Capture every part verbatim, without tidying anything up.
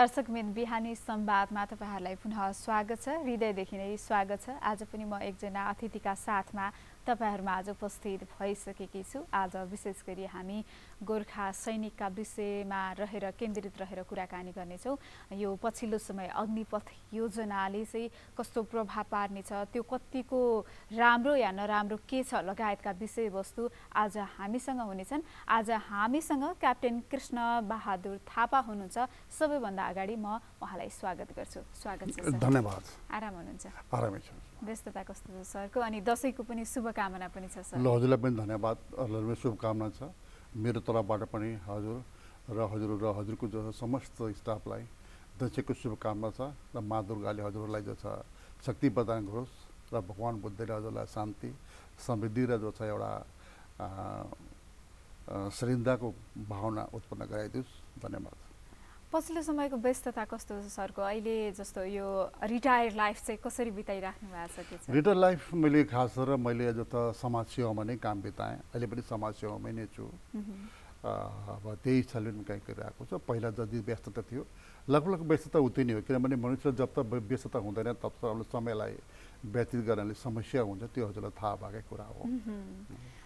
दर्शकबिन बिहानी संवादमा तपाईहरुलाई पुनः स्वागत छ। हृदयदेखि नै स्वागत छ। आज पनि म एकजना अतिथिका साथमा तपाईहरुमा आज उपस्थित भइसकेकी छु। आज विशेष गरी हामी गोरखा सैनिकका विषयमा रहेर केन्द्रित रहेर कुराकानी गर्नेछौँ। यो पछिल्लो समय अग्निपथ योजनाले चाहिँ कस्तो प्रभाव पार्ने छ, त्यो कतिको राम्रो या नराम्रो के छ लगायतका विषयवस्तु आज हामीसँग हुनेछन्। आज हामीसँग कैप्टन कृष्ण बहादुर थापा हुनुहुन्छ। सबैभन्दा अगाडि म उहाँलाई स्वागत गर्छु। स्वागत छ सर। धन्यवाद। आराम हुनुहुन्छ? आरामै छु। व्यस्तता कस्तो छ सरको, अनि दसैँको पनि शुभकामना पनि छ सर। ल हजुरलाई पनि धन्यवाद। हजुरलाई शुभकामना छ मेरो तर्फबाट पनि। हजुर र हजुर र हजुरको जो समस्त स्टाफलाई दसैँको शुभकामना छ र माँ दुर्गाले हजुरलाई जो छ शक्ति प्रदान गरोस् र भगवान बुद्धले हजुरलाई शान्ति समृद्धि र जो छ एउटा श्रद्धाको भावना उत्पन्न गराइदियोस्। धन्यवाद। पछिल्लो समयको व्यस्तता कस्तो छ सरको? अहिले जस्तो यो रिटायर लाइफ चाहिँ कसरी बिताइराख्नु भएको छ? रिटायर लाइफ मैले खास गरेर मैले जो त समाज सेवामा नै काम बिताएँ। अहिले पनि समाज सेवामै नै छु। अब त्यही हिसाबले पनि काम गरिरहेको छ। पहिला जति व्यस्तता थियो लगभग व्यस्तता उति नै हो, किनभने मनुष्य जब त व्यस्तता हुँदैन तब त अब समयलाई व्यतीत गर्नाले समस्या हुन्छ। त्यो हजुरलाई थाहा भएकै कुरा हो।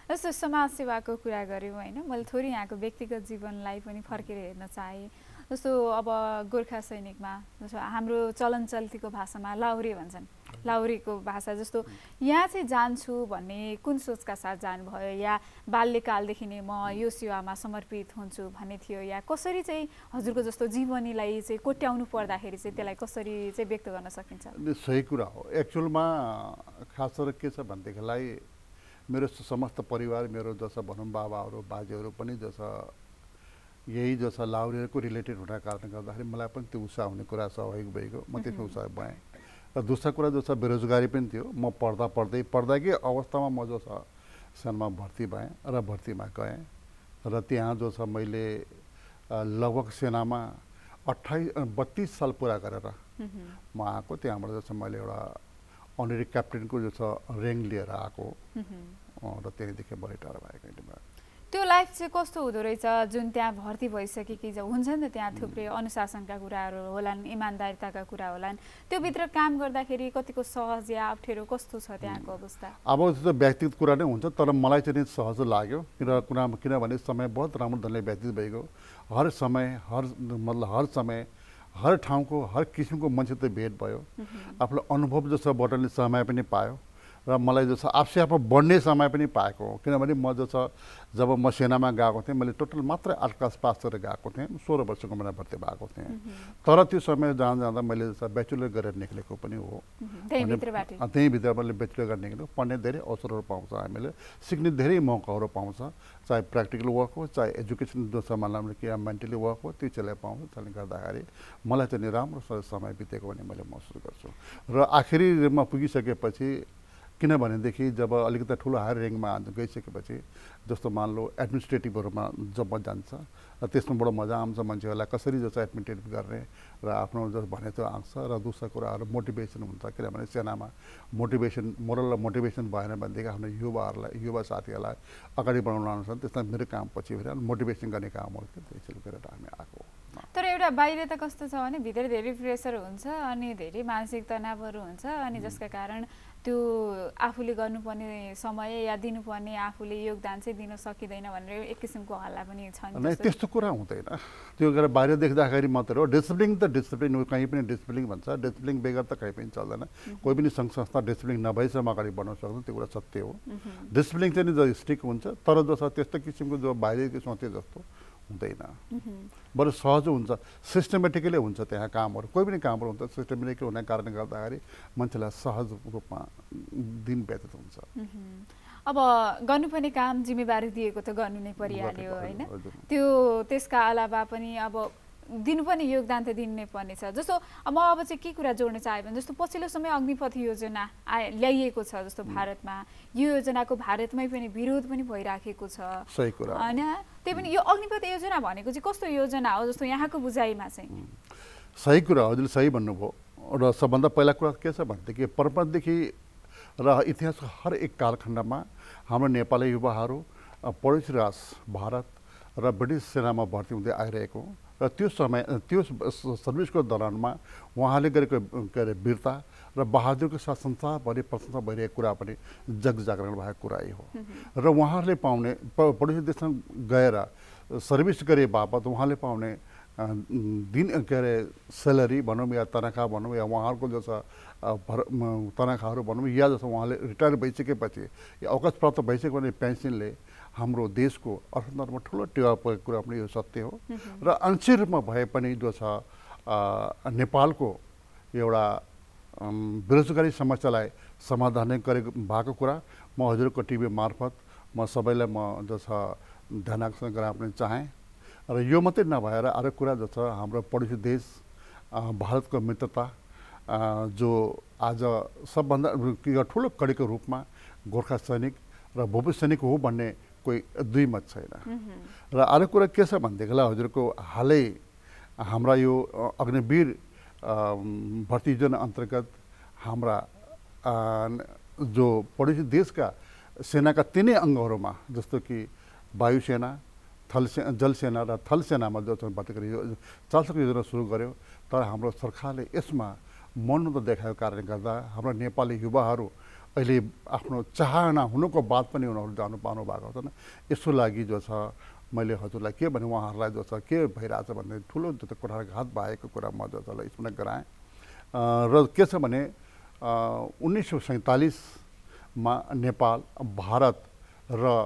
जस्तो समाज सेवाको कुरा गऱ्यौँ होइन, मैले थोरै यहाँको व्यक्तिगत जीवनलाई पनि फर्केर हेर्न चाहेँ। जस्तो अब गोर्खा सैनिकमा जस्तो हाम्रो चलन चल्तीको भाषामा लाहुरे भन्छन्, लाहुरेको भाषा जस्तो यहाँ चाहिँ जान्छु भन्ने कुन सोचका साथ जानुभयो, या बाल्यकालदेखि नै म यो सेवामा समर्पित हुन्छु भन्ने थियो, या कसरी चाहिँ हजुरको जस्तो जीवनीलाई चाहिँ कोट्याउनु पर्दाखेरि चाहिँ त्यसलाई कसरी चाहिँ व्यक्त गर्न सकिन्छ? सही कुरा हो। एक्चुअलमा खास गरेर के छ भनेदेखिलाई मेरो समस्त परिवार, मेरो जस भनौँ बाबाहरू बाजेहरू पनि जस यही जो छ लाहुरेहरूको रिलेटेड हुँदा कारणले गर्दाखेरि मलाई पनि त्यो उत्साह हुने कुरा स्वाभाविक भएको। म त्यसमा उत्साह भएँ। र दोस्रो कुरा जो छ बेरोजगारी पनि थियो। म पढ्दा पढ्दै पढ्दाकै अवस्थामा म जो छ सानमा भर्ती भएँ र भर्तीमा गएँ र त्यहाँ जो छ मैले लगभग सेनामा अट्ठाइस बत्तिस साल पुरा गरेर म आएको। त्यहाँबाट जो छ मैले एउटा अनरेरी क्याप्टेनको जो छ ऱ्याङ्क लिएर आएको र त्यहीँदेखि म रिटायर भएको। त्यो लाइफ चाहिँ कस्तो हुँदो रहेछ जुन त्यहाँ भर्ती भइसकेकी हुन्छ नि त? त्यहाँ थुप्रै अनुशासनका कुराहरू होलान्, इमान्दारिताका कुरा होलान्। त्यो भित्र काम गर्दाखेरि कतिको सहज या अप्ठ्यारो कस्तो छ त्यहाँको अवस्था? अब त्यो व्यक्तिगत कुरा नै हुन्छ, तर मलाई चाहिँ सहज लाग्यो किन किनभने समय बहुत राम्रो ढङ्गले व्यतीत भएको। हर समय हर मतलब हर समय हर ठाउँको हर किसिमको मान्छे त भेट भयो। आफ्नो अनुभव जस्तो बटनले समय पनि पायो र मलाई जो छ आफै आफै बढ्ने समय पनि पाएको हो। किनभने म जो छ जब म सेनामा गएको थिएँ मैले टोटल मात्र आठ क्लास पास गरेर गएको थिएँ। सोह्र वर्षको मलाई भर्ती भएको थिएँ। तर त्यो समय जहाँ जाँदा मैले ब्याचुलर गरेर निस्केको पनि हो। त्यही भित्र मैले ब्याचुलर गरेर निस्केको। पढ्ने धेरै अवसरहरू पाउँछ, हामीले सिक्ने धेरै मौकाहरू पाउँछ, चाहे प्र्याक्टिकल वर्क हो चाहे एजुकेसन जो छ मलाई कि मेन्टली वर्क हो, त्यो चाहिँ पाउँछ। त्यसले गर्दाखेरि मलाई चाहिँ राम्रो समय बितेको भने मैले महसुस गर्छु। र आखिरीमा पुगिसकेपछि किनभनेदेखि जब अलिकति ठुलो हायर ऱ्याङ्कमा गइसकेपछि जस्तो मान लो एडमिनिस्ट्रेटिभहरूमा जब जान्छ र त्यसमाबाट मजा आउँछ मान्छेहरूलाई कसरी जो छ एडमिनिस्ट्रेटिभ गर्ने र आफ्नो जो भने त्यो आउँछ। र दुसरा कुराहरू मोटिभेसन हुन्छ, किनभने सेनामा मोटिभेसन मोरल र मोटिभेसन भएन भनेदेखि आफ्नो युवाहरूलाई युवा साथीहरूलाई अगाडि बढाउन आउँछ। त्यसमा मेरो काम पछि भएर मोटिभेसन गर्ने कामहरू थियो। त्यसैले गरेर हामी आएको। तर एउटा बाहिर त कस्तो छ भने भित्र धेरै प्रेसर हुन्छ अनि धेरै मानसिक तनावहरू हुन्छ, अनि जसका कारण त्यो आफूले गर्नुपर्ने समय या दिनुपर्ने आफूले योगदान चाहिँ दिन सकिँदैन भनेर एक किसिमको हल्ला पनि छ नि? त्यस्तो कुरा हुँदैन। त्यो गरेर बाहिर देख्दाखेरि मात्र हो। डिसिप्लिन त डिसिप्लिन हो, कहीँ पनि डिसिप्लिन भन्छ। डिसिप्लिन बेगर त कहीँ पनि चल्दैन। कोही पनि सङ्घ संस्था डिसिप्लिन नभएसम्म अगाडि बढ्न सक्दैन, त्यो कुरा सत्य हो। डिसिप्लिन चाहिँ नि स्ट्रिक्ट हुन्छ, तर जो छ त्यस्तो किसिमको जो बाहिरको सोचे जस्तो हुँदैन। बरु सहज हुन्छ, सिस्टमेटिकली हुन्छ त्यहाँ कामहरू। कोही पनि कामहरू हुन्छ सिस्टमेटिकली हुने कारणले गर्दाखेरि मान्छेलाई सहज रूपमा दिन व्यतीत हुन्छ। अब गर्नुपर्ने काम जिम्मेवारी दिएको त गर्नु नै परिहाल्यो होइन? त्यो त्यसका अलावा पनि अब दिनुपर्ने योगदान त दिनु नै पर्नेछ। जस्तो म अब चाहिँ के कुरा जोड्न चाहे भने जस्तो पछिल्लो समय अग्निपथ योजना आए ल्याइएको छ जस्तो भारतमा, यो योजनाको भारतमै पनि विरोध पनि भइराखेको छ होइन? त्यही पनि यो अग्निपथ योजना भनेको चाहिँ कस्तो योजना हो जस्तो यहाँको बुझाइमा चाहिँ? सही कुरा हो, हजुरले सही भन्नुभयो। र सबभन्दा पहिला कुरा के छ भनेदेखि परम्परादेखि र इतिहासको हर एक कालखण्डमा हाम्रो नेपाली युवाहरू पडोसी राष्ट्र भारत र ब्रिटिस सेनामा भर्ती हुँदै आइरहेको र त्यो समय त्यो सर्भिसको दौरानमा उहाँले गरेको के अरे वीरता र बहादुरको साथ संसारभरि प्रशंसा भइरहेको कुरा पनि जग जागरण भएको कुरै हो र उहाँहरूले पाउने पडोसी देशमा गएर सर्भिस गरे बापत उहाँले पाउने दिन के अरे स्यालेरी भनौँ या तनखा भनौँ या उहाँहरूको जस्ता तनखाहरू भनौँ या जस्तो उहाँले रिटायर भइसकेपछि या अवकाश प्राप्त भइसक्यो भने पेन्सनले हाम्रो देशको अर्थतन्त्रमा ठुलो टेवा परेको कुरा पनि यो सत्य हो र आंशिक रूपमा भए पनि जो छ नेपालको एउटा बेरोजगारी समस्यालाई समाधान गरेको भएको कुरा म हजुरको टिभी मार्फत म सबैलाई म जो छ ध्यान आकर्षण गराउन चाहेँ र यो मात्रै नभएर अरू कुरा जो छ हाम्रो पडोसी देश भारतको मित्रता जो आज सबभन्दा ठुलो कडीको रूपमा गोर्खा सैनिक र भूपू सैनिक हो भन्ने कोही दुई मत छैन र अरू कुरा के छ भनेदेखिलाई हजुरको हालै हाम्रा यो अग्निवीर भर्ती योजना अन्तर्गत हाम्रा जो पडोसी देशका सेनाका तिनै अङ्गहरूमा जस्तो कि वायुसेना थल से जलसेना र थल सेनामा जो भर्ती चालसको योजना सुरु गर्यो तर हाम्रो सरकारले यसमा मौनता देखाएको कारणले गर्दा हाम्रो नेपाली युवाहरू अहिले आफ्नो चाहना हुनुको बाद पनि उनीहरू जानु पाउनु भएको छैन। यसको लागि जो छ मैले हजुरलाई के भने उहाँहरूलाई जो छ के भइरहेछ भन्ने ठुलो जो त कुठारघात भएको कुरा म जसलाई स्मरण गराएँ र के छ भने उन्नाइस सौ सैँतालिसमा नेपाल भारत र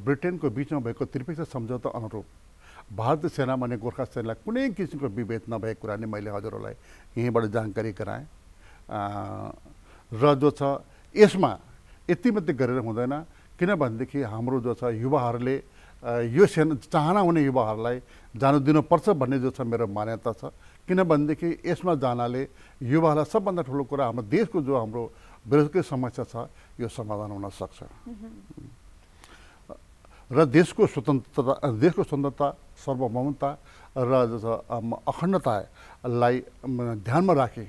ब्रिटेनको बिचमा भएको त्रिपक्षीय सम्झौता अनुरूप भारतीय सेना भने गोर्खा सेनालाई कुनै किसिमको विभेद नभएको कुरा नै मैले हजुरहरूलाई यहीँबाट जानकारी गराएँ र जो छ यसमा यति मात्रै गरेर हुँदैन किनभनेदेखि हाम्रो जो छ युवाहरूले यो सेना चाहना हुने युवाहरूलाई जानु दिनुपर्छ भन्ने जो छ मेरो मान्यता छ किनभनेदेखि यसमा जानाले युवाहरूलाई सबभन्दा ठुलो कुरा हाम्रो देशको जो हाम्रो बेरोजगारी समस्या छ यो समाधान हुन सक्छ र देशको स्वतन्त्रता देशको स्वतन्त्रता सार्वभौमता र अखण्डतालाई ध्यानमा राखी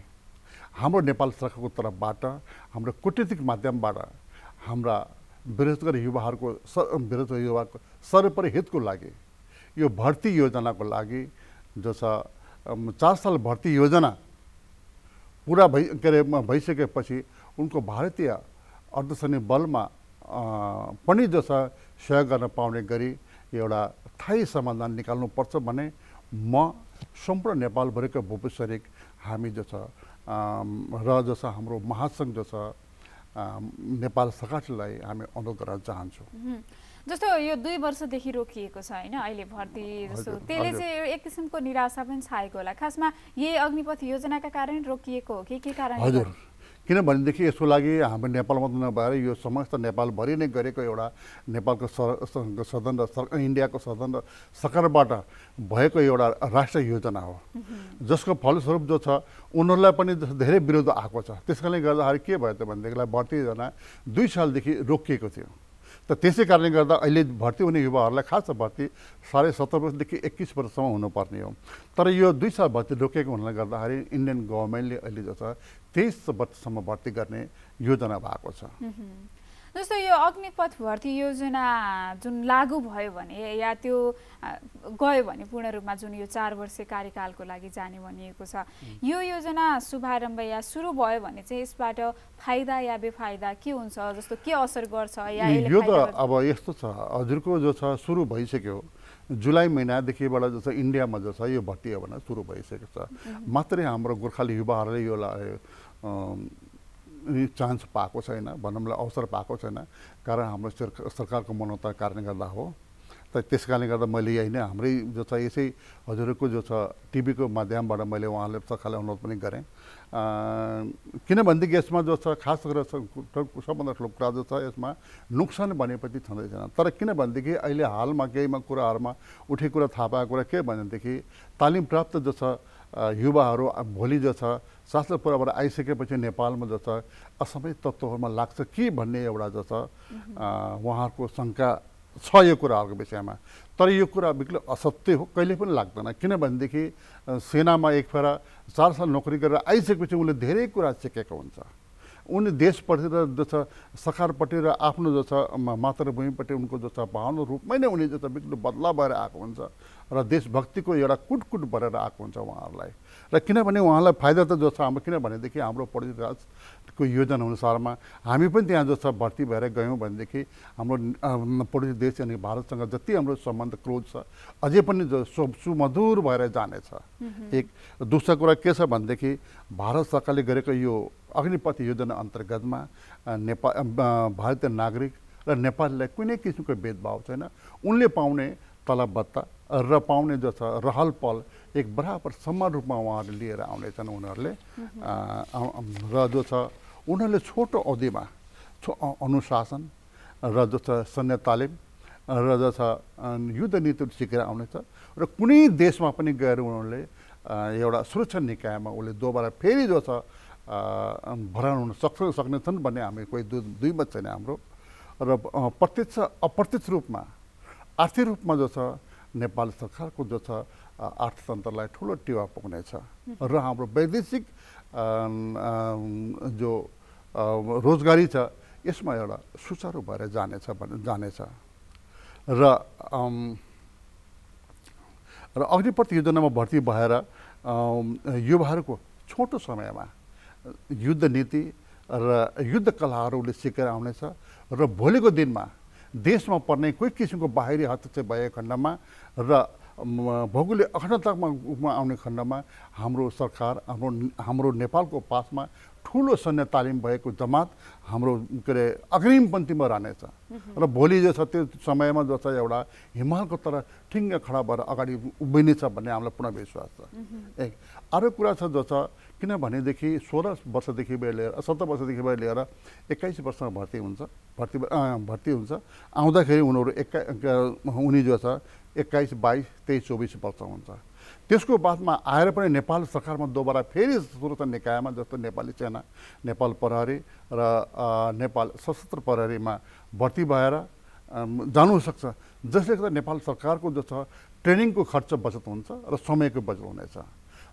हाम्रो नेपाल सरकारको तर्फबाट हाम्रो कूटनीतिक माध्यमबाट हाम्रा बेरोजगार युवाहरूको बेरोजगार युवाको सर्वोपरि हितको लागि यो भर्ती योजनाको लागि जो छ चार साल भर्ती योजना पुरा भइ के अरे भइसकेपछि उनको भारतीय अर्धसैनिक बलमा पनि जो छ सहयोग गर्न पाउने गरी एउटा स्थायी समाधान निकाल्नुपर्छ भने म सम्पूर्ण नेपालभरिको भूपू सैनिक हामी जो छ र जो छ हाम्रो महासङ्घ जो छ नेपाल सरकारलाई हामी अनुरोध गर्न चाहन्छु। जस्तो यो दुई वर्षदेखि रोकिएको छ होइन अहिले भर्ती जस्तो त्यसले चाहिँ एक किसिमको निराशा पनि छाएको होला खासमा यही अग्निपथ योजनाका कारण रोकिएको हो कि के कारण? हजुर किनभनेदेखि यसको लागि हाम्रो नेपाल मात्र नभएर यो समस्त नेपालभरि नै गरेको एउटा नेपालको सदन र इन्डियाको सदन र सरकारबाट भएको एउटा राष्ट्रिय योजना हो जसको फलस्वरूप जो छ उनीहरूलाई पनि धेरै विरोध आएको छ त्यस कारणले गर्दाखेरि के भयो त भनेदेखिलाई भर्ती योजना दुई सालदेखि रोकिएको थियो त त्यसै कारणले गर्दा अहिले भर्ती हुने युवाहरूलाई खास भर्ती साढे सत्र वर्षदेखि एक्काइस वर्षसम्म हुनुपर्ने हो तर यो दुई साल भर्ती रोकिएको हुनाले गर्दाखेरि इन्डियन गभर्मेन्टले अहिले जो छ तेइस वर्षसम्म भर्ती गर्ने योजना भएको छ। जस्तो यो अग्निपथ भर्ती योजना जुन लागू भयो भने या त्यो गयो भने पूर्ण रूपमा जुन यो चार वर्ष कार्यकालको लागि जाने भनिएको छ यो योजना शुभारम्भ या सुरु भयो भने चाहिँ यसबाट फाइदा या बेफाइदा के हुन्छ जस्तो के असर गर्छ या यो त अब यस्तो छ हजुरको जो छ सुरु भइसक्यो जुलाई महिनादेखिबाट जो छ इन्डियामा जो छ यो भर्ती हो भने सुरु भइसकेको छ मात्रै हाम्रो गोर्खाली युवाहरूले यो चान्स पाएको छैन भनौँला अवसर पाएको छैन कारण हाम्रो सरकारको मनोता कारणले गर्दा हो त त्यस कारणले गर्दा मैले यही नै हाम्रै जो छ यसै हजुरहरूको जो छ टिभीको माध्यमबाट मैले उहाँले सरकारलाई अनुरोध पनि गरेँ किनभनेदेखि यसमा जो छ खास गरेर सबभन्दा ठुलो कुरा जो छ यसमा नोक्सान भनेपछि छँदैछैन तर किनभनेदेखि अहिले हालमा केहीमा कुराहरूमा उठे कुरा थाहा पाएको कुरा के भनेदेखि तालिम प्राप्त जो छ युवाहरू भोलि जो छ शास्त्र पुराबाट आइसकेपछि नेपालमा जो छ असमै तत्त्वहरूमा लाग्छ कि भन्ने एउटा जो छ उहाँहरूको शङ्का छ यो कुराहरूको विषयमा तर यो कुरा बिल्कुल असत्य हो कहिले पनि लाग्दैन किनभनेदेखि सेनामा एक फेर चार साल नोकरी गरेर आइसकेपछि उसले धेरै कुरा सिकेको हुन्छ उनी देशपट्टि र जो छ सरकारपट्टि र आफ्नो जो छ मातृभूमिपट्टि उनको जो छ भावना रूपमै नै उनी जो छ बिल्कुल बदलाव भएर आएको हुन्छ र देशभक्तिको एउटा कुटकुट बनेर आएको हुन्छ उहाँहरूलाई र किनभने उहाँलाई फाइदा त जो छ हाम्रो, किनभनेदेखि हाम्रो प्रदेश राजको योजना अनुसारमा हामी पनि त्यहाँ जो छ भर्ती भएर गयौँ भनेदेखि हाम्रो पड़ोसी देश अनि भारतसँग जति हाम्रो सम्बन्ध क्लोज छ अझै पनि जो सुमधुर भएर जानेछ। एक दोस्रो कुरा के छ भनेदेखि भारत सरकारले गरेको यो अग्निपथ योजना अन्तर्गतमा नेपाल भारतीय नागरिक र नेपालीलाई कुनै किसिमको भेदभाव छैन, उनले पाउने तलब भत्ता र पाउने जो छ रहल पहल एक बराबर समान रूपमा उहाँहरूले लिएर आउनेछन् उनीहरूले र जो छ उनीहरूले छोटो अवधिमा छो अनुशासन र जो छ सैन्य तालिम र जो छ युद्ध नीति सिकेर आउनेछ र कुनै देशमा पनि गएर उनीहरूले एउटा सुरक्षा निकायमा उसले दोबारा फेरि जो छ भर्ना हुन सक्छ सक्नेछन् भन्ने हामी कोही दुईमत छैन हाम्रो। र प्रत्यक्ष अप्रत्यक्ष रूपमा आर्थिक रूपमा जो छ नेपाल सरकारको जो छ अर्थतन्त्रलाई ठुलो टेवा पुग्नेछ र हाम्रो वैदेशिक जो रोजगारी छ यसमा एउटा सुचारू भएर जानेछ जानेछ र र अग्निपथ योजनामा भर्ती भएर युवाहरूको छोटो समयमा युद्ध नीति र युद्ध कलाहरूले सिकेर आउनेछ र भोलिको दिनमा देशमा पर्ने कोही किसिमको बाहिरी हस्तक्षेप भएको खण्डमा र भौगोलिक अखण्डतामा आउने खण्डमा हाम्रो सरकार हाम्रो हाम्रो नेपालको पासमा ठुलो सैन्य तालिम भएको जमात हाम्रो के अरे अग्रिमपन्थीमा रहनेछ र भोलि जो छ त्यो समयमा जो छ एउटा हिमालको तर ठिङ्ग खडा भएर अगाडि उभिनेछ भन्ने हामीलाई पुनः विश्वास छ। एक अरू कुरा छ जो छ किनभनेदेखि सोह्र वर्षदेखि लिएर सत्र वर्षदेखि लिएर एक्काइस वर्षमा भर्ती हुन्छ भर्ती भर्ती हुन्छ आउँदाखेरि उनीहरू एक्का उनी जो छ एक्काइस बाइस तेइस चौबिस वर्ष हुन्छ। त्यसको बादमा आएर पनि नेपाल सरकारमा दोबारा फेरि सुरक्षा निकायमा जस्तो नेपाली सेना नेपाल प्रहरी र नेपाल सशस्त्र प्रहरीमा भर्ती भएर जानुसक्छ जसले गर्दा नेपाल सरकारको जो छ ट्रेनिङको खर्च बचत हुन्छ र समयको बचत हुनेछ।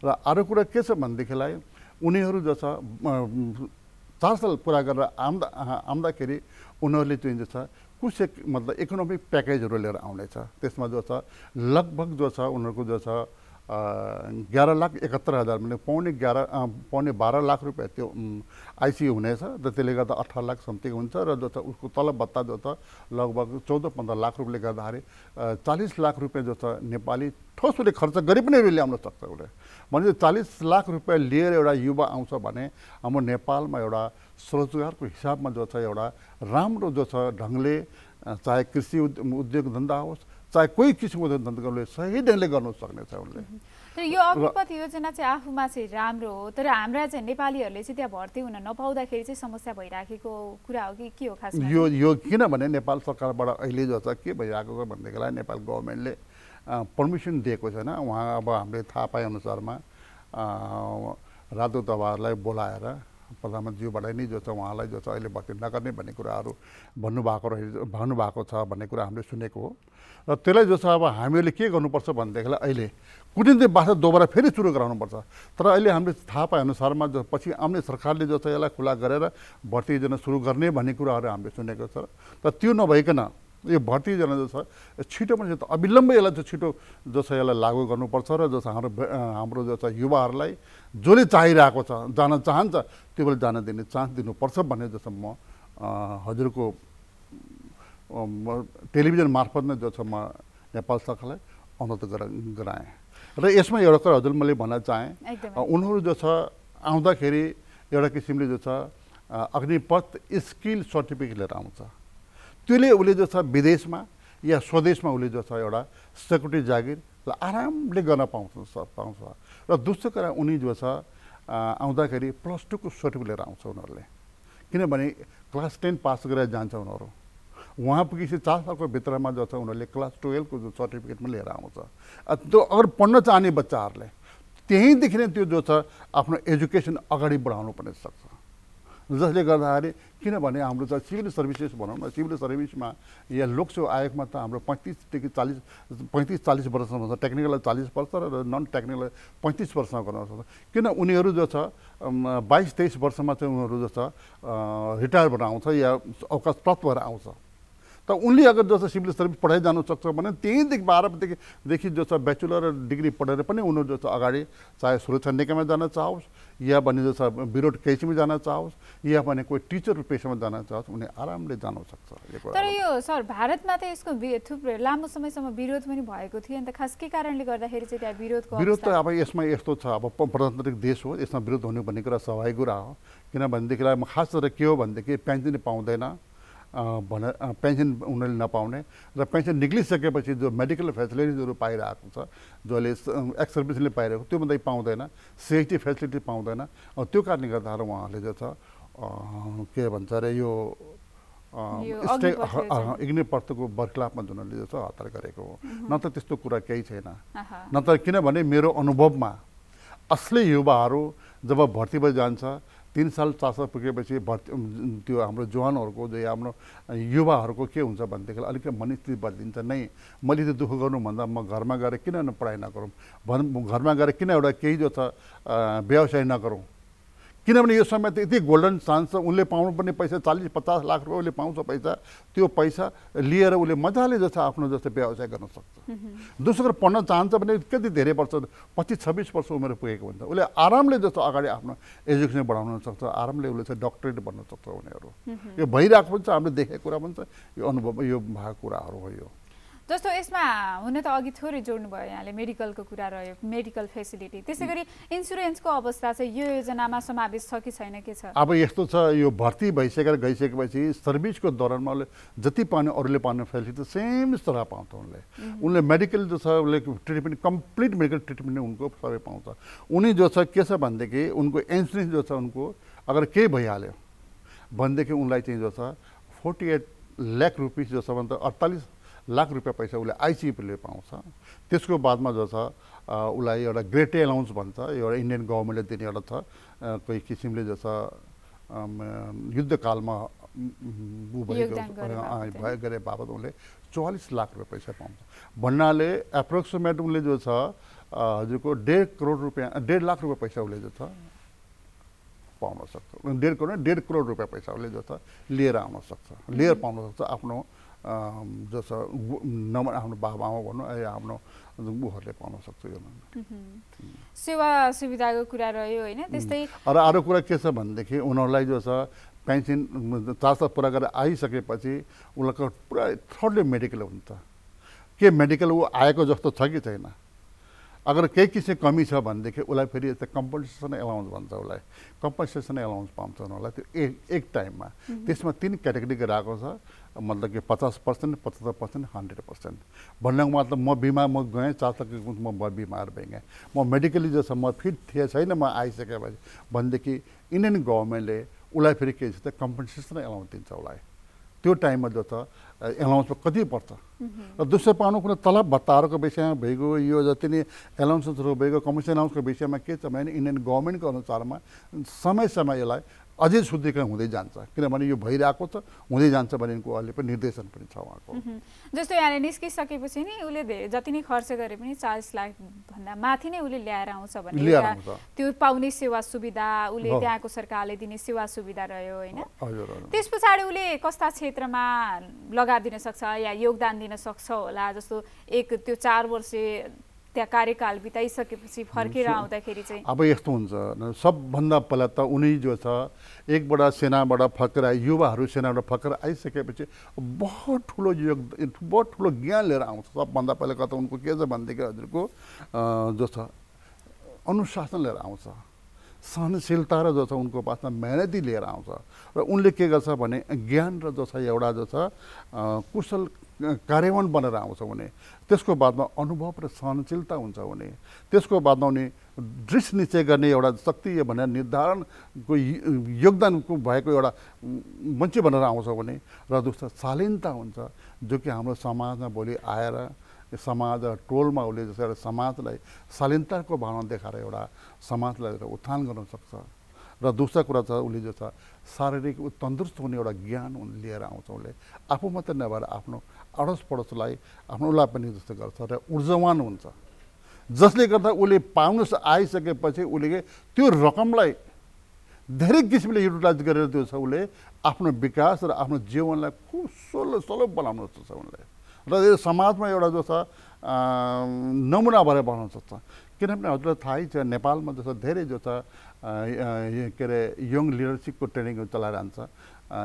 र अरू कुरा के छ भनेदेखिलाई उनीहरू जो छ चार साल पुरा गरेर आउँदा आउँदाखेरि उनीहरूले चाहिँ जो छ कुछ एक मतलब इकोनोमिक प्याकेजहरू लिएर आउनेछ। त्यसमा जो छ लगभग जो छ उनीहरूको जो छ ग्यारह लाख एकहत्तर हज़ार मैंने पौने ग्यारह पौने बाह्र लाख रुपये त्यो आइसियू हुनेछ र त्यसले गर्दा अठारह लाख समथिङ हुन्छ र जो छ उसको तलब भत्ता जो छ लगभग चौध पंद्रह लाख रुपियाँले गर्दाखेरि चालीस लाख रुपियाँ जो छ नेपाली ठोस उसले खर्च गरी पनि ल्याउन सक्छ उसले भने चालीस लाख रुपियाँ लिएर एउटा युवा आउँछ भने हाम्रो नेपालमा एउटा स्वरोजगारको हिसाबमा जो छ एउटा राम्रो जो छ ढङ्गले चाहे कृषि उद्योग धन्दा होस् चाहे कोही किसिमको धन्दाले सही ढङ्गले गर्नु सक्नेछ उसले। तर यो अग्निपथ योजना चाहिँ आफूमा चाहिँ राम्रो हो तर हाम्रा चाहिँ नेपालीहरूले चाहिँ त्यहाँ भर्ती हुन नपाउँदाखेरि चाहिँ समस्या भइराखेको कुरा हो कि के हो खासमा? यो यो किनभने नेपाल सरकारबाट अहिले जो छ के भइरहेको भनेदेखिलाई नेपाल गभर्मेन्टले पर्मिसन दिएको छैन। उहाँ अब हामीले थाहा पाएअनुसारमा राजदूतहरूलाई बोलाएर प्रधानमन्त्रीज्यूबाट नै जो छ उहाँलाई जो छ अहिले भर्ती नगर्ने भन्ने कुराहरू भन्नुभएको रहे भन्नुभएको छ भन्ने कुरा हामीले सुनेको हो र त्यसलाई जो छ अब हामीहरूले के गर्नुपर्छ भनेदेखिलाई अहिले कुनै दिन बाटो दोबारा फेरि सुरु गराउनुपर्छ। तर अहिले हामीले थाहा पाएअनुसारमा जो पछि आउने सरकारले जो छ यसलाई खुला गरेर भर्ती योजना सुरु गर्ने भन्ने कुराहरू हामीले सुनेको छ र त्यो नभइकन यो भर्ती योजना जो छ छिटो पनि अविलम्ब यसलाई जो छिटो जो छ यसलाई लागू गर्नुपर्छ र जो छ हाम्रो हाम्रो जो छ युवाहरूलाई जसले चाहिरहेको छ जान चाहन्छ त्यो बेला जान दिने चान्स दिनुपर्छ भन्ने जस्तो म हजुरको टेलिभिजन मार्फत नै जो छ म नेपाल सरकारलाई अनुरोध गराएँ। र यसमा एउटा कुरा हजुर मैले भन्न चाहेँ उनीहरू जो छ आउँदाखेरि एउटा किसिमले जो छ अग्निपथ स्किल सर्टिफिकेट लिएर आउँछ त्यसले उसले जो छ विदेशमा या स्वदेशमा उसले जो छ एउटा सेक्युरिटी जागिरलाई आरामले गर्न पाउँछ पाउँछ र दोस्रो कुरा उनी जो छ आउँदाखेरि प्लस टूको सर्टिफिकेट लिएर आउँछ उनीहरूले किनभने क्लास टेन पास गरेर जान्छ उनीहरू उहाँ पुगेपछि चार सालको भित्रमा जो छ उनीहरूले क्लास ट्वेल्भको जो सर्टिफिकेट पनि लिएर आउँछ। त्यो अगर पढ्न चाहने बच्चाहरूले त्यहीँदेखि नै त्यो जो छ आफ्नो एजुकेसन अगाडि बढाउनु पनि सक्छ जसले गर्दाखेरि किनभने हाम्रो चाहिँ सिभिल सर्भिसेस भनौँ न सिभिल सर्भिसमा या लोकसेवा आयोगमा त हाम्रो पैँतिसदेखि चालिस पैँतिस चालिस वर्षसम्म छ टेक्निकललाई चालिस वर्ष र नन टेक्निकल पैँतिस वर्षमा गर्न सक्छ किन उनीहरू जो छ बाइस तेइस वर्षमा चाहिँ उनीहरू जो छ रिटायर भएर आउँछ या अवकाश प्राप्त भएर आउँछ तो उनले अगर जो सिविल सर्विस पढ़ाई जान सकता त्यही बाह्र देखि जो बैचलर डिग्री पढ़े उनीहरू जो अगाडि चाहे सुरक्षा निकायमा जान चाहोस् या भने जो विरोध कैसीमा जान चाहोस् या भने कोही टीचर पेसामा जान चाहोस् उनी आरामले जान सक्छ। तर यो सर भारतमा त यसको थुप्रै लामो समयसम्म विरोध पनि भएको थियो नि त, खास के कारणले गर्दाखेरि चाहिँ त्यहाँ विरोधको विरोध त अब यसमा यस्तो छ, अब प्रजातान्त्रिक देश हो, यसमा विरोध हुनु भन्ने कुरा स्वाभाविक कुरा हो। किनभनेदेखिलाई खास गरेर के हो भनेदेखि पेन्सन पाउँदैन भने पेन्सन उनीहरूले नपाउने र पेन्सन निक्लिसकेपछि जो मेडिकल फेसिलिटिजहरू पाइरहेको छ जसले एक्स सर्भिसले पाइरहेको त्योभन्दा पाउँदैन, सेफ्टी फेसिलिटी पाउँदैन। त्यो कारणले गर्दाखेरि उहाँहरूले जो छ के भन्छ अरे यो अग्निपथको बर्खिलापमा जुनले जो छ हत्या गरेको हो, नत्र त्यस्तो कुरा केही छैन। नत्र किनभने मेरो अनुभवमा असली युवाहरू जब भर्ती भइ जान्छ तीन साल चार साल पुगेपछि भर्ती त्यो हाम्रो जवानहरूको जो हाम्रो युवाहरूको के हुन्छ भनेदेखि अलिक मनस्थिति बदलिन्छ। नै मैले त्यो दुःख गर्नुभन्दा म घरमा गएर किन पढाइ नगरौँ भन् घरमा गएर किन एउटा केही जो छ व्यवसाय नगरौँ, किनभने यो समय त यति गोल्डन चान्स छ। उनले पाउनुपर्ने पैसा चालीस पचास लाख रुपियाँ उसले पाउँछ पैसा, त्यो पैसा लिएर उसले मजाले जस्तो आफ्नो जस्तो व्यवसाय गर्न सक्छ। दोस्रो कुरा पढ्न चाहन्छ भने कति धेरै वर्ष पच्चिस छब्बिस वर्ष उमेर पुगेको हुन्छ उसले आरामले जस्तो अगाडि आफ्नो एजुकेसन बढाउन सक्छ, आरामले उसले चाहिँ डक्टरेट बन्न सक्छ। उनीहरू यो भइरहेको पनि छ, हामीले देखेको कुरा पनि छ, यो अनुभव यो भएको कुराहरू हो। यो जस्तो यसमा हुन त अघि थोरै जोड्नुभयो यहाँले मेडिकलको कुरा रह्यो, मेडिकल फेसिलिटी, त्यसै गरी इन्सुरेन्सको अवस्था चाहिँ यो योजनामा समावेश छ कि छैन के छ? अब यस्तो छ, यो भर्ती भइसकेर गइसकेपछि सर्भिसको दौरानमा उसले जति पाउने अरूले पाउने फेसिलिटी सेम स्तरमा पाउँछ। उनले उनले मेडिकल जो छ उसले ट्रिटमेन्ट कम्प्लिट मेडिकल ट्रिटमेन्ट उनको सबै पाउँछ। उनी जो छ के छ भनेदेखि उनको इन्सुरेन्स जो छ उनको अगर केही भइहाल्यो भनेदेखि उनलाई चाहिँ जो छ फोर्टी एट लाख रुपिस जो छ भने अडतालिस लाख रुपैयाँ पैसा उसले आइसिएफले पाउँछ। त्यसको बादमा जो छ उसलाई एउटा ग्रेटे एलाउन्स भन्छ, एउटा इन्डियन गभर्मेन्टले दिने एउटा छ, कोही किसिमले जो छ युद्धकालमा ऊ भएको गरे बापत उसले चौवालिस लाख रुपियाँ पैसा पाउँछ। भन्नाले एप्रोक्सिमेट उसले जो छ हजुरको डेढ करोड रुपियाँ डेढ लाख रुपियाँ पैसा उसले जो छ पाउन सक्छ, डेढ करोड डेढ करोड रुपियाँ पैसा उसले जो छ लिएर आउन सक्छ, लिएर पाउन सक्छ आफ्नो जस नम्बर आफ्नो बाबामा भन्नु आफ्नो उहरूले पाउन सक्छ। यो सेवा सुविधाको कुरा रह्यो होइन, त्यस्तै अरू अरू कुरा के छ भनेदेखि उनीहरूलाई जो छ पेन्सन चार साल पुरा गरेर आइसकेपछि उनीहरूको पुरा थर्डले मेडिकल हुन्छ। के मेडिकल ऊ आएको जस्तो छ कि छैन, अगर केही किसिम कमी छ भनेदेखि उसलाई फेरि यता कम्पन्सेसन एलाउन्स भन्छ, उसलाई कम्पन्सेसन एलाउन्स पाउँछ उनीहरूलाई। त्यो एक एक टाइममा त्यसमा तिन क्याटेगोरी गराएको छ, मतलब कि पचास पर्सेंट पचहत्तर पर्सेंट हंड्रेड पर्सेंट भन्ने मतलब म बिमार म गएँ चार तक म बिमार भएँ म मेडिकली जो म फिट थिएँ छैन म आइसकेपछि भनेदेखि इन्डियन गभर्मेन्टले उसलाई फेरि के छ त कम्पन्सेसन एलाउन्स दिन्छ। उसलाई त्यो टाइममा जो छ एलाउन्समा कति पर्छ र दोस्रो पाउनु कुनै तलब भत्ताहरूको विषयमा भइगयो, यो जति नै एलाउन्सेसहरू भइगयो कमिसन एलाउन्सको विषयमा के छ भने इन्डियन गभर्मेन्टको अनुसारमा समय समय यसलाई अझै शुद्धिकरण हुँदै जान्छ। किनभने यो भइरहेको छ हुँदै जान्छ भने अहिले पनि निर्देशन पनि छ उहाँको। जस्तो यहाँले निस्किसकेपछि नि उसले धेरै जति नै खर्च गरे पनि चालिस लाखभन्दा माथि नै उसले ल्याएर आउँछ भने त्यो पाउने सेवा सुविधा उसले त्यहाँको सरकारले दिने सेवा सुविधा रह्यो होइन। त्यस पछाडि उसले कस्ता क्षेत्रमा लगाव दिन सक्छ या योगदान दिन सक्छ होला? जस्तो एक त्यो चार वर्ष त्यहाँ कार्यकाल बिताइसकेपछि फर्केर आउँदाखेरि चाहिँ अब यस्तो हुन्छ, सबभन्दा पहिला त उनी जो छ एकबाट सेनाबाट फर्केर आए युवाहरू सेनाबाट फर्केर आइसकेपछि बहुत ठुलो योग बहुत ठुलो ज्ञान लिएर आउँछ। सबभन्दा पहिला कता उनको के छ भनेदेखि हजुरको जो छ अनुशासन लिएर आउँछ, सहनशीलता र जो छ उनको पासमा मेहनती लिएर आउँछ र उनले के गर्छ भने ज्ञान र जो छ एउटा जो छ कुशल कार्यान्वयन बनेर आउँछ उनी। त्यसको बादमा अनुभव र सहनशीलता हुन्छ उनी। त्यसको बादमा उनी दृश्य निश्चय गर्ने एउटा शक्ति भनेर निर्धारणको योगदानको भएको एउटा मान्छे भनेर आउँछ उनी। र दोस्रो शालीनता हुन्छ जो कि हाम्रो समाजमा भोलि आएर समाज र टोलमा उसले जस्तो एउटा समाजलाई शालीनताको भावना देखाएर एउटा समाजलाई उत्थान गर्न सक्छ। र दोस्रो कुरा छ उसले जो छ शारीरिक तन्दुरुस्त हुने एउटा ज्ञान उनले लिएर आउँछ। उसले आफू मात्रै नभएर आफ्नो अड़ोस पड़ोसलाई आफ्नो उसलाई पनि जस्तो गर्छ र ऊर्जावान हुन्छ, जसले गर्दा उसले पाउन आइसकेपछि उसले त्यो रकमलाई धेरै किसिमले युटिलाइज गरेर त्यो छ उसले आफ्नो विकास र आफ्नो जीवनलाई कुशल सुलभ बनाउन सक्छ उनले, र यो समाजमा एउटा जो छ नमुना भएर बनाउन सक्छ। किनभने हजुरलाई थाहै छ नेपालमा जस्तो धेरै जो छ के अरे यङ लिडरसिपको ट्रेनिङहरू चलाइरहन्छ,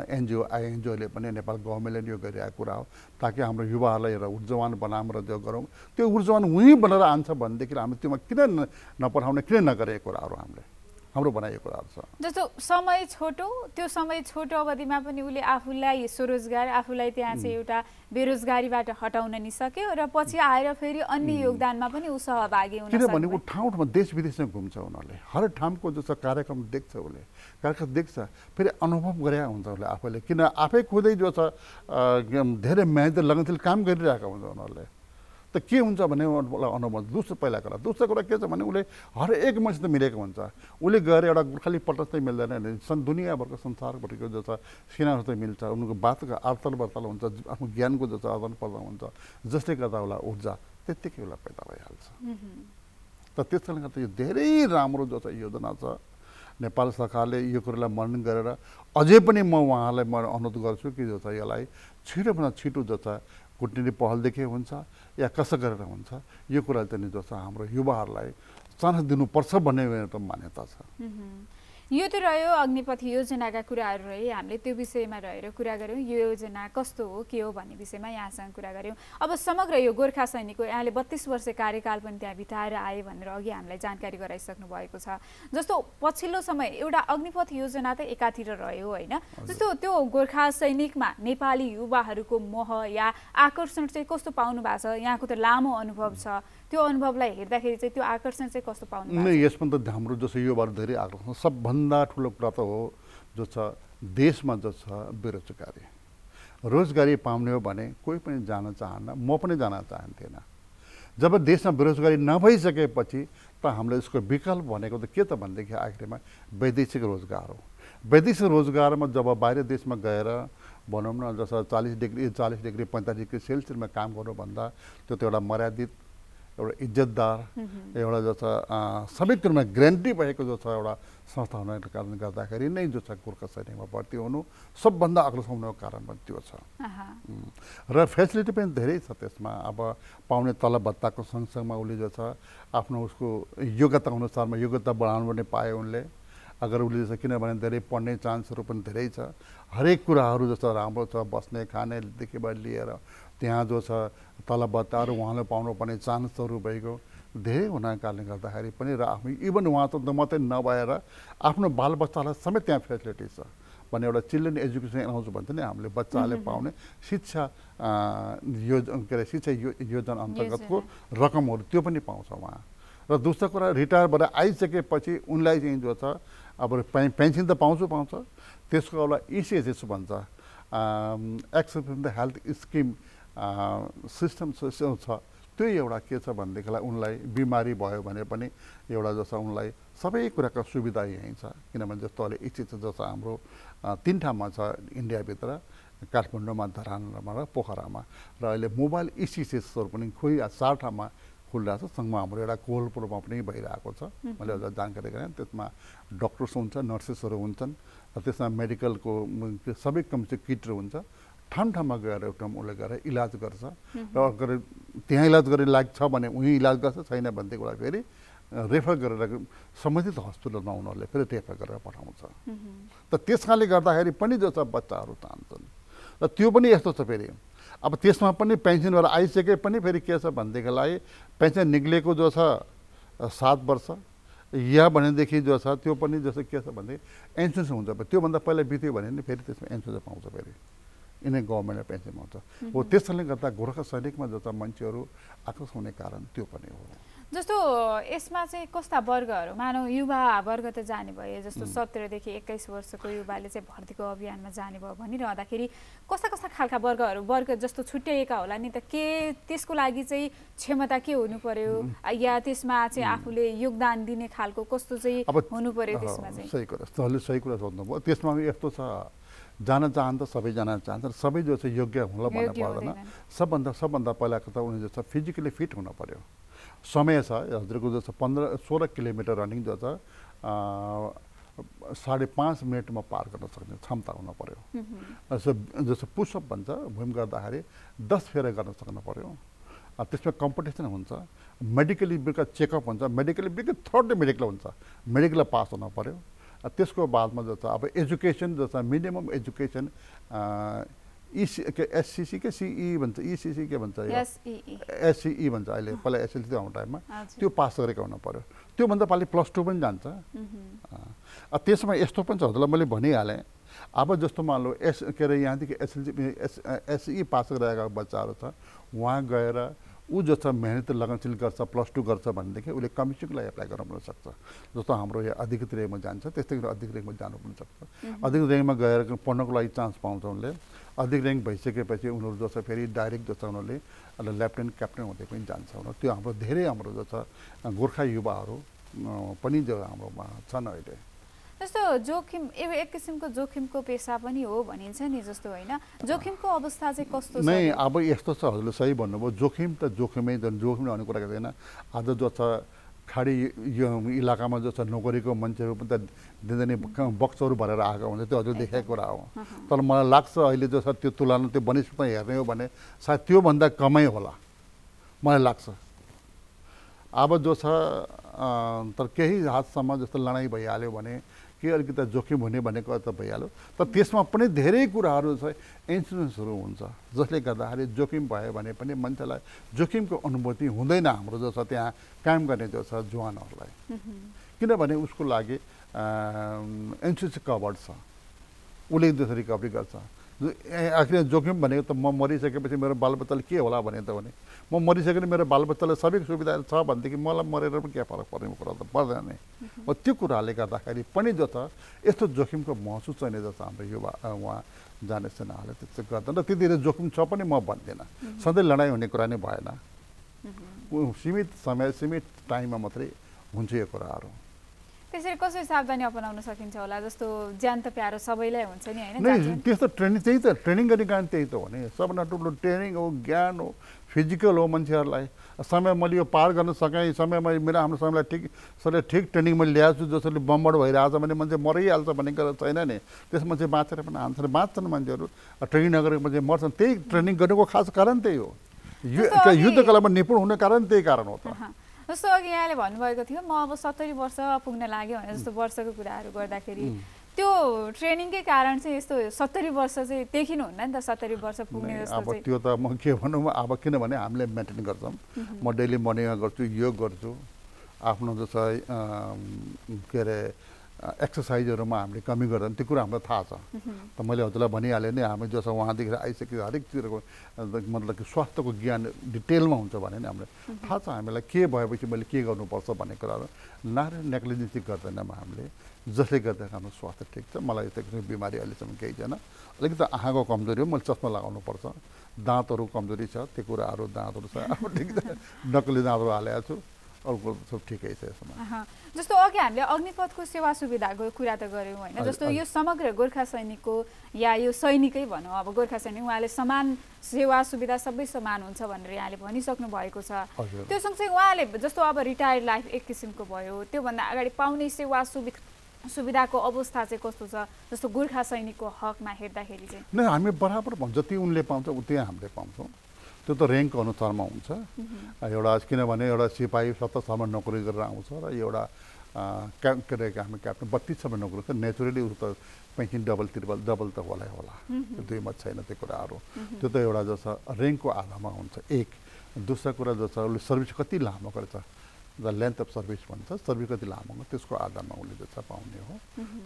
एनजिओ आइएनजिओले पनि नेपाल गभर्मेन्टले यो गरिरहेको कुरा हो ताकि हाम्रो युवाहरूलाई एउटा ऊर्जावान बनाऊँ र त्यो गरौँ। त्यो ऊर्जावान उहीँ बनेर आन्छ भनेदेखि हामीले त्योमा किन नपठाउने, किन नगरेको कुराहरू हामीले हाम्रो बनाएको कुराहरू छ। जस्तो समय छोटो, त्यो समय छोटो अवधिमा पनि उसले आफूलाई स्वरोजगार, आफूलाई त्यहाँ चाहिँ एउटा बेरोजगारीबाट हटाउन नि सक्यो र पछि आएर फेरि अन्य योगदानमा पनि ऊ सहभागी हुन सक्छ। किनभने ऊ ठाउँ ठाउँमा देश विदेशमा घुम्छ, उनीहरूले हर ठाउँको जस्तो कार्यक्रम देख्छ, उसले कार्यक्रम देख्छ, फेरि अनुभव गरे हुन्छ उसले आफैले, किन आफै खुदै जो छ धेरै मेहनत लगनशील काम गरिरहेको हुन्छ उनीहरूले। त के हुन्छ भने मलाई अनुभव दोस्रो पहिला कुरा दोस्रो कुरा के छ भने उसले हर एक मान्छे त मिलेको हुन्छ, उसले गएर एउटा गोर्खाली पटक चाहिँ मिल्दैन, सन् दुनियाँभरको संसारभरिको जो छ सेनाहरू चाहिँ मिल्छ, उनको बातको आर्तल बर्तल हुन्छ, आफ्नो ज्ञानको जो छ आदान प्रदान हुन्छ, जसले गर्दा उसलाई ऊर्जा त्यत्तिकै उसलाई पैदा भइहाल्छ। त त्यस कारणले गर्दा यो धेरै राम्रो जो छ योजना छ, नेपाल सरकारले यो कुरालाई मनन गरेर अझै पनि म उहाँलाई म अनुरोध गर्छु कि जो छ यसलाई छिटोभन्दा छिटो जो छ कुटनीति पहलदेखि हुन्छ या कसो गरेर हुन्छ यो कुरा चाहिँ जो छ हाम्रो युवाहरूलाई चान्स दिनुपर्छ भन्ने मेरो मान्यता छ। यो त रह्यो अग्निपथ योजनाका कुराहरू रहे, हामीले त्यो विषयमा रहेर कुरा गऱ्यौँ, यो योजना कस्तो हो के हो भन्ने विषयमा यहाँसँग कुरा गऱ्यौँ। अब समग्र यो गोर्खा सैनिकको यहाँले बत्तीस वर्ष कार्यकाल पनि त्यहाँ बिताएर आए भनेर अघि हामीलाई जानकारी गराइसक्नु भएको छ। जस्तो पछिल्लो समय एउटा अग्निपथ योजना त एकातिर रह्यो होइन, जस्तो त्यो गोर्खा सैनिकमा नेपाली युवाहरूको मोह या आकर्षण चाहिँ कस्तो पाउनु भएको छ, यहाँको त लामो अनुभव छ, त्यो अनुभवलाई हेर्दाखेरि चाहिँ त्यो आकर्षण चाहिँ कस्तो पाउनु भएको छ? यसमा त हाम्रो जस्तो युवाहरू धेरै आकर्षण, सबभन्दा ठुलो कुरा त हो जो छ देशमा जो छ बेरोजगारी, रोजगारी पाउने हो भने कोही पनि जान चाहन्न, म पनि जान चाहन्थेन। जब देशमा बेरोजगारी नभइसकेपछि त हाम्रो यसको विकल्प भनेको त के त भनेदेखि आखिरमा वैदेशिक रोजगार हो। वैदेशिक रोजगारमा जब बाहिर देशमा गएर भनौँ न जस्तो चालिस डिग्री चालिस डिग्री पैँतालिस डिग्री सेल्सियसमा काम गर्नुभन्दा त्यो त एउटा मर्यादित, एउटा इज्जतदार, एउटा जो छ सबै कुरामा ग्यारेन्टी भएको जो छ एउटा संस्था हुनको कारणले गर्दाखेरि नै जो छ गोर्खा सैनिकमा भर्ती हुनु सबभन्दा अग्लो हुनुको कारण पनि त्यो छ। र फेसिलिटी पनि धेरै छ त्यसमा, अब पाउने तलब भत्ताको सँगसँगमा उसले जो छ आफ्नो उसको योग्यता अनुसारमा योग्यता बढाउनु पनि पायो उनले। अगर उसले जस्तो किनभने धेरै पढ्ने चान्सहरू पनि धेरै छ, हरेक कुराहरू जस्तो राम्रो छ, बस्ने खानेदेखि लिएर त्यहाँ जो छ तलब भत्ताहरू उहाँले पाउनुपर्ने चान्सहरू भएको धेरै हुनाको कारणले गर्दाखेरि पनि र आफ्नो इभन उहाँ त मात्रै नभएर आफ्नो बालबच्चालाई समेत त्यहाँ फेसिलिटी छ भन्ने एउटा चिल्ड्रेन एजुकेसन एनाउन्स भन्छ नि हामीले, बच्चाहरूले पाउने शिक्षा यो के अरे शिक्षा यो योजना अन्तर्गतको रकमहरू त्यो पनि पाउँछ उहाँ। र दोस्रो कुरा रिटायर भएर आइसकेपछि उनलाई चाहिँ जो छ अब पेन्सन त पाउँछु पाउँछ, त्यसको एउटा इसिएचएस भन्छ access in the health scheme system छ, त्यो एउटा के छ भनेदेखिलाई उनलाई बिमारी भयो भने पनि एउटा जस्तो उनलाई सबै कुराको सुविधा यहीँ छ। किनभने जस्तो अहिले इच्छित जस्तो हाम्रो तिन ठाउँमा छ इन्डियाभित्र, काठमाडौँमा, धरानमा र पोखरामा, र अहिले मोबाइल इसिएसहरू पनि खोइ चार ठाउँमा खुलिरहेको छ। सँगमा हाम्रो एउटा कोहलपुरमा पनि भइरहेको छ, मैले एउटा जानकारी गरेँ, त्यसमा डक्टर्स हुन्छ, नर्सेसहरू हुन्छन्, त्यसमा मेडिकलको सबै कम्ती किटहरू हुन्छ, ठाउँ ठाउँमा गएर एकदम उसले गएर इलाज गर्छ र अगर त्यहाँ इलाज गर्ने लायक छ भने उहीँ इलाज गर्छ, छैन भनेदेखि उसलाई फेरि रेफर गरेर सम्बन्धित हस्पिटलमा उनीहरूले फेरि रेफर गरेर पठाउँछ। त त्यस कारणले गर्दाखेरि पनि जो छ बच्चाहरू चाहन्छन् र त्यो पनि यस्तो छ फेरि अब त्यसमा पनि पेन्सन भएर आइसके पनि फेरि के छ भनेदेखिलाई पेन्सन निक्लेको जो छ सात वर्ष या भनेदेखि जो छ त्यो पनि जस्तो के छ भनेदेखि एन्सुरेन्स हुन्छ, त्योभन्दा पहिला बित्यो भने नि फेरि त्यसमा एन्सुरेन्स पाउँछ, फेरि यिनै गभर्मेन्टले पेन्सन पाउँछ हो। त्यस कारणले गर्दा गोर्खा सैनिकमा जस्ता मान्छेहरू आकर्षण हुने कारण त्यो पनि हो। जस्तो यसमा चाहिँ कस्ता वर्गहरू, मानव युवा वर्ग त जाने भयो, जस्तो सत्रदेखि एक्काइस वर्षको युवाले चाहिँ भर्तीको अभियानमा जाने भयो भनिरहँदाखेरि कस्ता कस्ता खालका वर्गहरू वर्ग जस्तो छुट्याइएका होला नि, त के त्यसको लागि चाहिँ क्षमता के हुनु पर्यो या त्यसमा चाहिँ आफूले योगदान दिने खालको कस्तो चाहिँ हुनु पर्यो? त्यसमा चाहिँ सही कुरा सही कुरा सोध्नुभयो। त्यसमा यस्तो छ, जान चाहन्छ सबै, जान चाहन्छ सबै जो चाहिँ योग्य हुनु भन्नु पर्दैन, सबभन्दा सबभन्दा पहिलाको त उनी जस्तो फिजिकली फिट हुनु पर्यो। समय छ हजुरको जस्तो पन्ध्र सोह्र किलोमिटर रनिङ जो छ साढ़े पांच मिनट में पार कर सकने क्षमता होना पर्यो। जैसे जैसे पुशअप भन्छ भूमि गर्दाखेरि दस फेरा गर्न सक्नु पर्यो। त्यसमा कम्पिटिसन हुन्छ। मेडिकली बिका चेकअप हुन्छ। मेडिकली बिका थर्ड मेडिकल हुन्छ। मेडिकल पास हुन पर्यो। त्यसको बादमा जस्तो अब एजुकेसन जस्तो मिनिमम एजुकेसन एससीसी के सीई भन्छ ईसीसी के भन्छ एससीई भन्छ अहिले पहिला एसएलसी आउने टाइममा त्यो पास गरेको हुन पर्यो। त्यो भन्दा पालि प्लस टू पनि जान्छ। त्यसमा यस्तो पनि छ हजुरलाई मैले भनिहालेँ। अब जस्तो मान लो एस के अरे यहाँदेखि एसएलसी एसई पास गरेका बच्चाहरू छ वहाँ गएर ऊ जस्तो मेहनत लगनशील गर्छ प्लस टू गर्छ भनेदेखि उसले कमिसनको लागि एप्लाई गर्न पनि सक्छ। जस्तो हाम्रो यहाँ अधिकृत रेगमा जान्छ त्यस्तै गरी अधिकृत रेगमा जानु पनि सक्छ। अधिकृत रेगमा गएर पढ्नको लागि चान्स पाउँछ उनले। अधिक र्याङ्क भइसकेपछि उनीहरू जस्तो फेरि डाइरेक्ट जस्तो उनीहरूले लेफ्टिनेन्ट क्याप्टन हुँदै पनि जान्छ। उनीहरू त्यो हाम्रो धेरै हाम्रो जस्तो गोर्खा युवाहरू पनि जो हाम्रोमा छन् अहिले। जस्तो जोखिम एक किसिमको जोखिमको पेसा पनि हो भनिन्छ नि जस्तो होइन। जोखिमको अवस्था चाहिँ कस्तो छ? नै अब यस्तो छ हजुरले सही भन्नुभयो। जोखिम त जोखिमै जोखिम नहुने कुरा छैन। आज जस्तो खाडी इलाकामा जस्तो नोकरीको मान्छेहरू पनि त दिनदिनै बक्सहरू भरेर आएको हुन्छ। त्यो हजुर देखेको कुरा हो। तर मलाई लाग्छ अहिले जस्तो त्यो तुलना त्यो वनिस्पतमा हेर्ने हो भने सायद त्योभन्दा कमै होला मलाई लाग्छ। अब जो छ तर केही हातसम्म जस्तो लडाइँ भइहाल्यो भने के अलिकति जोखिम हुने भनेको त भइहाल्यो। तर त्यसमा पनि धेरै कुराहरू छ इन्सुरेन्सहरू हुन्छ जसले गर्दाखेरि जोखिम भयो भने पनि मान्छेलाई जोखिमको अनुभूति हुँदैन हाम्रो जस्तो त्यहाँ काम गर्ने जो छ जवानहरूलाई। किनभने उसको लागि इन्सुरेन्स कभर्ड छ। उसले जसरी रिकभरी गर्छ। आखिर जोखिम भनेको त म मरिसकेपछि मेरो बालबच्चाले के होला भने त भने म मरिसकेपछि मेरो बालबच्चालाई सबै सुविधा छ भनेदेखि मलाई मरेर पनि क्या फरक पर्ने कुरा त पर्दैन। हो त्यो कुराले गर्दाखेरि पनि जो त यस्तो जोखिमको महसुस छैन जस्तो हाम्रो युवा उहाँ जाने सेनाहरूले त्यस्तो गर्दैन। र त्यतिखेर जोखिम छ पनि म भन्दिनँ। सधैँ लडाइँ हुने कुरा नै भएन। सीमित समय सीमित टाइममा मात्रै हुन्छ यो कुराहरू। त्यसरी कसरी सावधानी अपनाउन सकिन्छ होला? जस्तो ज्यान त प्यारो सबैलाई हुन्छ नि हैन। नै त्यस्तो ट्रेनिङ चाहिँ त ट्रेनिङ गर्ने कारण त्यही त हो नि। सबभन्दा ठुलो ट्रेनिङ हो, ज्ञान हो, फिजिकल हो मान्छेहरूलाई। समय मैले यो पार गर्न सकेँ। समय मैले मेरो हाम्रो समयलाई ठिक सले ठिक ट्रेनिङ मैले ल्याएको छु। जसले बमबड भइरहेछ भने मान्छे मरिहाल्छ भन्ने कुरा छैन नि। त्यसमा चाहिँ बाँचेर पनि आउँछन् बाँच्छन् मान्छेहरू। ट्रेनिङ नगरेको मान्छे मर्छन्। त्यही ट्रेनिङ गर्नुको खास कारण त्यही हो। युद्ध कलामा निपुण हुने कारण त्यही कारण हो त। जस्तो अघि यहाँले भन्नुभएको थियो म अब सत्तरी वर्ष पुग्न लाग्यो भने जस्तो वर्षको कुराहरू गर्दाखेरि त्यो ट्रेनिङकै कारण चाहिँ यस्तो सत्तरी वर्ष चाहिँ देखिनुहुन्न नि त। सत्तरी वर्ष पुग्ने जस्तो अब त्यो त म के भनौँ अब किनभने हामीले मेन्टेन गर्छौँ। म डेली मर्निङ गर्छु, योग गर्छु, आफ्नो जस्तो के अरे एक्सर्साइजहरूमा हामीले कमी गर्दैन त्यो कुरा हामीलाई थाहा छ। त मैले हजुरलाई भनिहालेँ नि हामी जसो उहाँदेखि आइसक्यो हरेक चिजको मतलब कि स्वास्थ्यको ज्ञान डिटेलमा हुन्छ भने नि हामीलाई थाहा छ हामीलाई के भएपछि मैले के गर्नुपर्छ भन्ने कुराहरू नारे नेग्लिजेन्सी गर्दैनौँ हामीले। जसले गर्दा हाम्रो स्वास्थ्य ठिक छ। मलाई त्यो बिमारी अहिलेसम्म केही छैन। अलिकति आँखाको कमजोरी हो, मैले चस्मा लगाउनुपर्छ। दाँतहरू कमजोरी छ त्यो कुराहरू दाँतहरू छ अब ठिक छ। नक्कली दाँतहरू हालेको छु अरू सब ठिकै छ। जस्तो अघि हामीले अग्निपथको सेवा सुविधाको कुरा त गऱ्यौँ होइन। जस्तो यो समग्र गोर्खा सैनिकको या यो सैनिकै भनौँ अब गोर्खा सैनिक उहाँले समान सेवा सुविधा सबै समान हुन्छ भनेर यहाँले भनिसक्नु भएको छ। त्यो सँगसँगै उहाँले जस्तो अब रिटायर्ड लाइफ एक किसिमको भयो त्योभन्दा अगाडि पाउने सेवा सुविधा सुविधाको अवस्था चाहिँ कस्तो छ? जस्तो गोर्खा सैनिकको हकमा हेर्दाखेरि चाहिँ न हामी बराबर भन्छ जति उनले पाउँछ उति हामीले पाउँछौँ। त्यो त र्याङ्कको अनुसारमा हुन्छ। एउटा किनभने एउटा सिपाही सत्तर सालमा नोकरी गरेर आउँछ र एउटा क्या के अरे हामी क्याप्टन बत्तीस सालमा नोकरी गर्छ। नेचुरली उस त पैँतिस डबल त्रिपल डबल त होला होला। त्यो दुईमा छैन त्यो कुराहरू। त्यो त एउटा जस्तो र्याङ्कको आधारमा हुन्छ एक। दोस्रो कुरा जस्तो उसले सर्भिस कति लामो गर्छ द लेन्थ अफ सर्भिस भन्छ। सर्भिस कति लामो हुन्छ त्यसको आधारमा उसले जस्तो पाउने हो।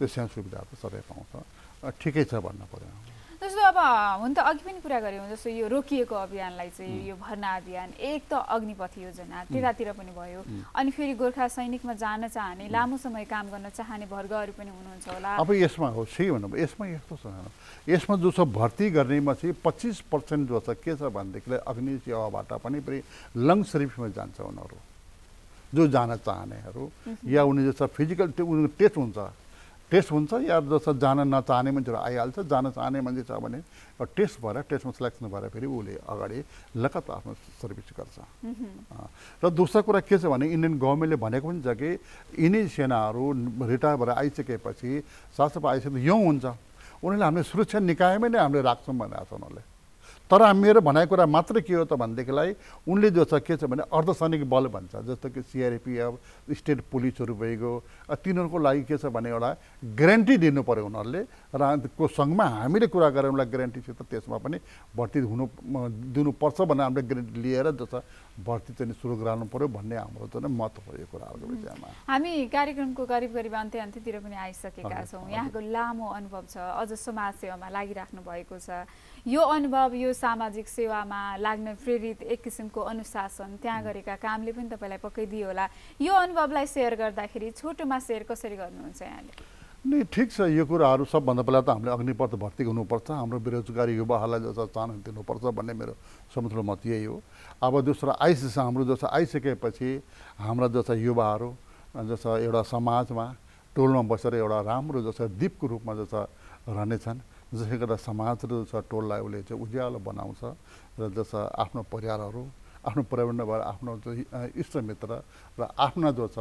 त्यो सानो सुविधा त सबै पाउँछ। ठिकै छ भन्न पर्यो। जस्तो अब हुन त अघि पनि कुरा गऱ्यौँ जस्तो यो रोकिएको अभियानलाई चाहिँ यो भर्ना अभियान एक त अग्निपथ योजना त्यतातिर पनि भयो। अनि फेरि गोर्खा सैनिकमा जान चाहने लामो समय काम गर्न चाहने वर्गहरू पनि हुनुहुन्छ होला। अब यसमा हो सही भन्नु यसमा यस्तो छ यसमा जो छ भर्ती गर्नेमा चाहिँ पच्चिस पर्सेन्ट जो छ के छ भनेदेखिलाई अग्नि सेवाबाट पनि फेरि लङ सर्भिसमा जान्छ उनीहरू जो जान चाहनेहरू या उनीहरू जस्तो फिजिकल उनीहरूको टेस्ट हुन्छ टेस्ट हुन्छ या जस्तो जान नचाहने मान्छेहरु आइहाल्छ, जान चाहने मान्छे छ भने टेस्ट भएर टेस्टमा सिलेक्सन भएर फेरि उले अगाडि लगातार आफ्नो सर्भिस गर्छ। र दोस्रो कुरा के छ भने इन्डियन गभर्नमेन्टले भनेको पनि छ कि यिनी सेनाहरु रिटायर भएर आइसकेपछि शासक आइसकेपछि यो हुन्छ उनीहरूले हामीले सुरक्षा निकायमै नै हामीले राख्छौं भनेको छ उनीहरूले। तर मेरो भनाइ कुरा मात्र के हो त भनेदेखिलाई उनले जो छ के छ भने अर्धसैनिक बल भन्छ जस्तो कि सीआरपीएफ स्टेट पुलिसहरू भइगयो, तिनीहरूको लागि के छ भने एउटा ग्यारेन्टी दिनु पर्यो उनीहरूले र को सँगमा हामीले कुरा गरेर उनलाई ग्यारेन्टीसित त्यसमा पनि भर्ती हुनु दिनुपर्छ भनेर हामीले ग्यारेन्टी लिएर जस्तो भर्ती चाहिँ सुरु गराउनु पर्यो भन्ने हाम्रो चाहिँ मत हो। यो कुराहरूको विषयमा हामी कार्यक्रमको करिब करिब अन्त्यतिर पनि आइसकेका छौँ। यहाँको लामो अनुभव छ, अझ समाज सेवामा लागिराख्नु भएको छ, यो अनुभव यो सामाजिक सेवामा लाग्न प्रेरित एक किसिमको अनुशासन त्यहाँ गरेका कामले पनि तपाईलाई पक्कै दियो होला। यो अनुभवलाई सेयर गर्दाखेरि छोटोमा सेयर कसरी गर्नुहुन्छ यहाँले? नै ठीक छ, यो कुराहरु सबभन्दा पहिला त हामीले अग्निपथ भर्ती हुनुपर्छ, हाम्रो बेरोजगारी युवाहरूलाई जस्तो चाहना दिनुपर्छ भन्ने मेरो समग्र मत यही हो। अब दोस्रो आइस हाम्रो जस्तो आइसकेपछि हाम्रा जस्ता युवाहरू जस्तो एउटा समाजमा टोलमा बसेर एउटा राम्रो जस्तो दीपको रूपमा जस्तो रहनेछन् जसले गर्दा समाज र टोललाई उसले चाहिँ उज्यालो बनाउँछ र जस आफ्नो परिवारहरू आफ्नो पर्यावरण भएर आफ्नो इष्टमित्र र आफ्ना जो छ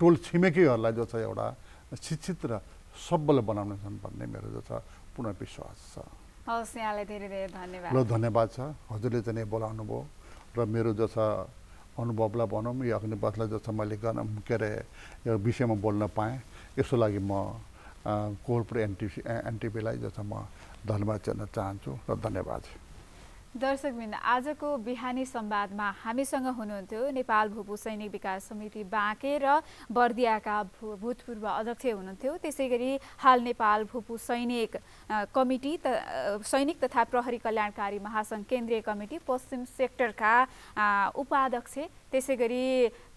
टोल छिमेकीहरूलाई जो छ एउटा शिक्षित र सबल बनाउने छन् भन्ने मेरो जो छ पूर्ण विश्वास छ। हवस्, यहाँलाई धेरै धेरै धन्यवाद। ल धन्यवाद छ, हजुरले चाहिँ बोलाउनु भयो र मेरो जो छ अनुभवलाई भनौँ यो अग्निपथलाई जो छ मैले गर्न के अरे यो विषयमा बोल्न पाएँ यसको लागि म कोर्पोरेट एन्टिपी एन्टिपीलाई जस्तो म धन्यवाद दिन चाहन्छु र धन्यवाद। दर्शकवृन्द, आजको बिहानी संवादमा हामीसँग हुनुहुन्थ्यो नेपाल भूभूसैनिक विकास समिति बाँके र बर्दियाका भूतपूर्व अध्यक्ष हुनुहुन्थ्यो। त्यसै गरी हाल नेपाल भूभूसैनिक कमिटी त सैनिक तथा प्रहरी कल्याणकारी महासंघ केन्द्रीय कमिटी पश्चिम सेक्टरका उपाध्यक्ष त्यसै गरी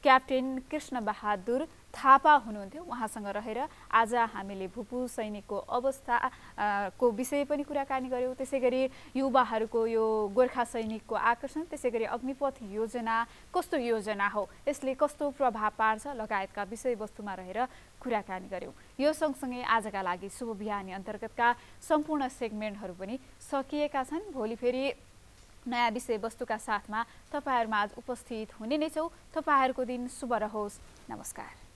कैप्टन कृष्ण बहादुर थापा हुनुहुन्थ्यो। उहाँसँग रहेर आज हामीले भूभू सैनिकको अवस्था आ, को विषय पनि कुराकानी गर्यौं। त्यसै गरी युवाहरूको यो गोरखा सैनिकको आकर्षण त्यसै गरी अग्निपथ योजना कस्तो योजना हो, यसले कस्तो प्रभाव पार्छ लगायतका विषयवस्तुमा रहेर कुराकानी गर्यौं। यो सँगसँगै आजका लागि शुभ बिहानी अन्तर्गतका सम्पूर्ण सेगमेन्टहरू पनि सकिएका छन्। भोलि फेरि नयाँ विषयवस्तुका साथमा तपाईहरुमा आज उपस्थित हुने नै छौं। तपाईहरुको दिन शुभ रहोस्। नमस्कार।